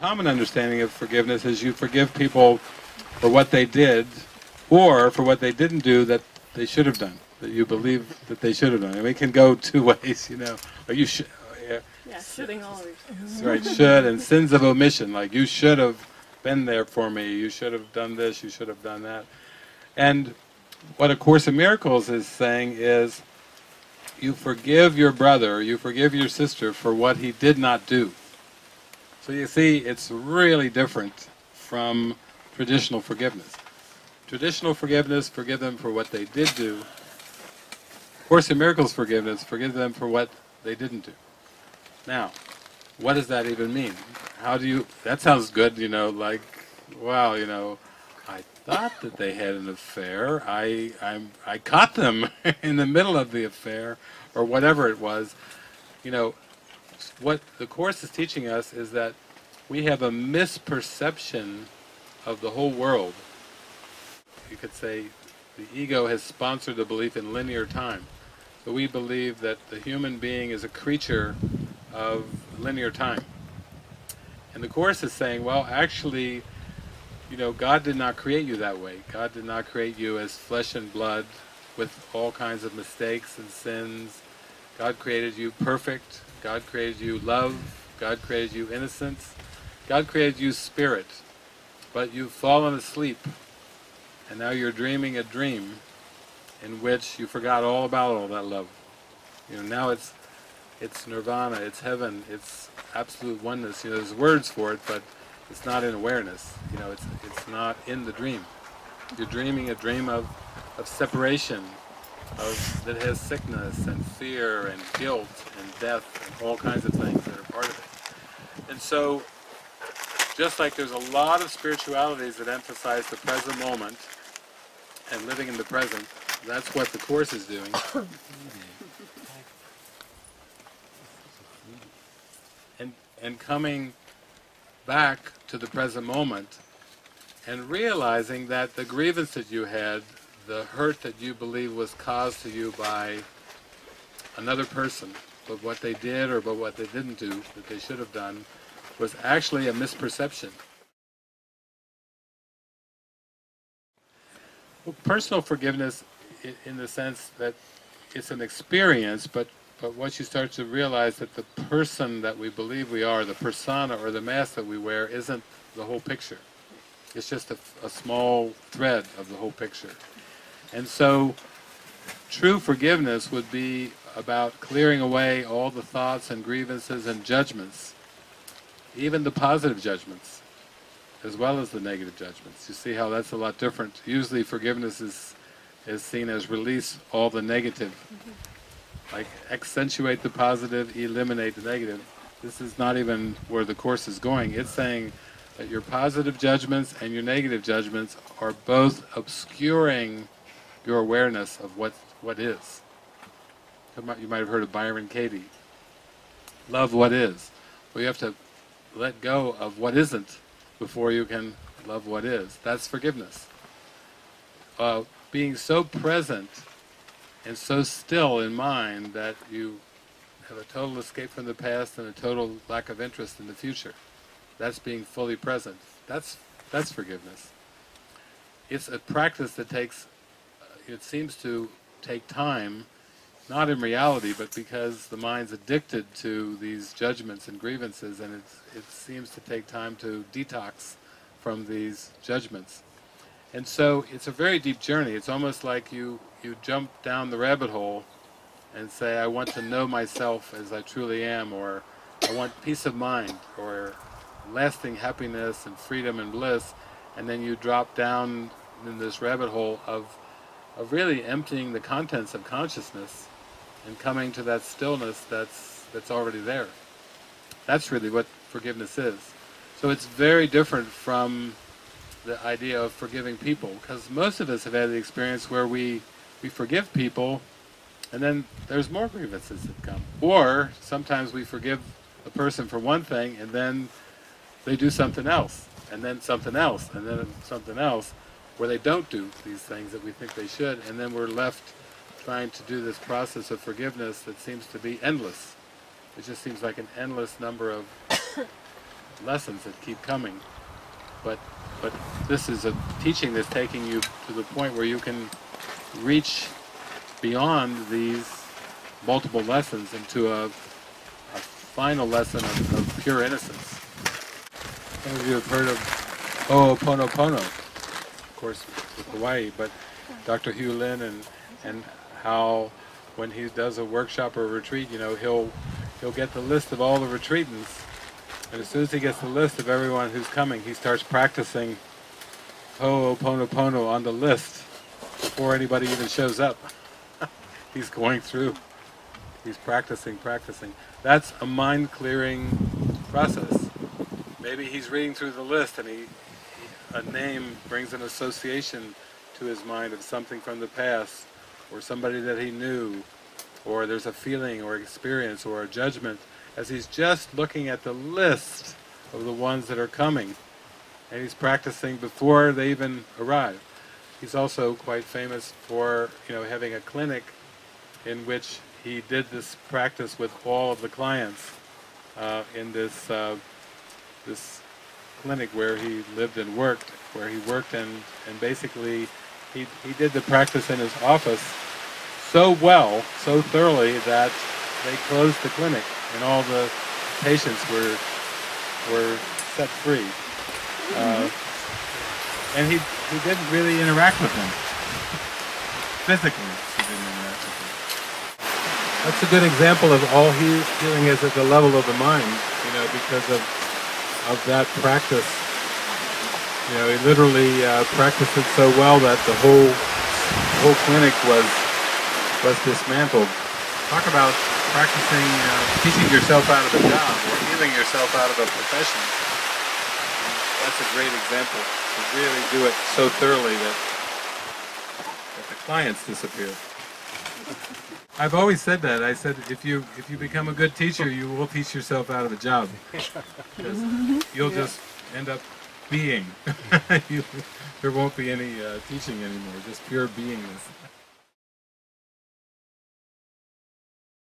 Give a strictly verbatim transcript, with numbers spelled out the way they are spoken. common understanding of forgiveness is you forgive people for what they did or for what they didn't do that they should have done, that you believe that they should have done. I mean, it can go two ways, you know. Or you should. Yeah, yeah, shoulding always. Right, should, and sins of omission, like you should have been there for me, you should have done this, you should have done that. And what A Course in Miracles is saying is, you forgive your brother, you forgive your sister for what he did not do. So you see, it's really different from traditional forgiveness. Traditional forgiveness, forgive them for what they did do. Course in Miracles forgiveness, forgive them for what they didn't do. Now, what does that even mean? How do you, that sounds good, you know, like, wow, you know, I thought that they had an affair, I, I'm, I caught them in the middle of the affair, or whatever it was. You know, what the Course is teaching us is that we have a misperception of the whole world. You could say the ego has sponsored the belief in linear time. So we believe that the human being is a creature of linear time. And the Course is saying, well, actually, you know, God did not create you that way. God did not create you as flesh and blood with all kinds of mistakes and sins. God created you perfect. God created you love. God created you innocence. God created you spirit. But you've fallen asleep. And now you're dreaming a dream in which you forgot all about all that love. You know, now it's it's nirvana, it's heaven, it's absolute oneness. You know, there's words for it, but it's not in awareness. You know, it's it's not in the dream. You're dreaming a dream of, of separation, of that has sickness and fear and guilt and death and all kinds of things that are part of it. And so, just like there's a lot of spiritualities that emphasize the present moment and living in the present, that's what the Course is doing. and and coming back to the present moment and realizing that the grievance that you had, the hurt that you believe was caused to you by another person, but what they did or but what they didn't do that they should have done, was actually a misperception. Well, personal forgiveness in the sense that it's an experience, but But once you start to realize that the person that we believe we are, the persona or the mask that we wear, isn't the whole picture. It's just a, a small thread of the whole picture. And so, true forgiveness would be about clearing away all the thoughts and grievances and judgments, even the positive judgments, as well as the negative judgments. You see how that's a lot different. Usually forgiveness is, is seen as release all the negative. Mm-hmm. Like, accentuate the positive, eliminate the negative. This is not even where the Course is going. It's saying that your positive judgments and your negative judgments are both obscuring your awareness of what, what is. You might have heard of Byron Katie. Love what is. Well, you have to let go of what isn't before you can love what is. That's forgiveness. Uh, being so present and so still in mind that you have a total escape from the past and a total lack of interest in the future. That's being fully present. That's, that's forgiveness. It's a practice that takes, it seems to take time, not in reality, but because the mind's addicted to these judgments and grievances, and it's, it seems to take time to detox from these judgments. And so it's a very deep journey. It's almost like you, you jump down the rabbit hole and say, I want to know myself as I truly am, or I want peace of mind, or lasting happiness and freedom and bliss. And then you drop down in this rabbit hole of, of really emptying the contents of consciousness and coming to that stillness that's, that's already there. That's really what forgiveness is. So it's very different from the idea of forgiving people, because most of us have had the experience where we we forgive people and then there's more grievances that come, or sometimes we forgive a person for one thing and then they do something else, and then something else, and then something else, where they don't do these things that we think they should, and then we're left trying to do this process of forgiveness that seems to be endless. It just seems like an endless number of lessons that keep coming. But but this is a teaching that's taking you to the point where you can reach beyond these multiple lessons into a, a final lesson of, of pure innocence. Some of you have heard of Ho'oponopono, of course, with Hawaii, but Doctor Hugh Lin, and and how when he does a workshop or a retreat, you know, he'll he'll get the list of all the retreatants, and as soon as he gets the list of everyone who's coming, he starts practicing Ho'oponopono on the list before anybody even shows up. He's going through. He's practicing, practicing. That's a mind-clearing process. Maybe he's reading through the list and he, a name brings an association to his mind of something from the past, or somebody that he knew, or there's a feeling or experience or a judgment, as he's just looking at the list of the ones that are coming, and he's practicing before they even arrive. He's also quite famous for, you know, having a clinic in which he did this practice with all of the clients uh, in this uh, this clinic where he lived and worked, where he worked and and basically he he did the practice in his office so well, so thoroughly, that they closed the clinic and all the patients were were set free. Uh, and he he didn't really interact with them physically. He didn't interact with them. That's a good example of all he doing is at the level of the mind, you know, because of of that practice. You know, he literally uh, practiced it so well that the whole the whole clinic was was dismantled. Talk about practicing, uh, teaching yourself out of a job or healing yourself out of a profession. That's a great example, to really do it so thoroughly that that the clients disappear. I've always said that. I said, if you if you become a good teacher, you will teach yourself out of a job. You'll just end up being. you, there won't be any uh, teaching anymore, just pure beingness.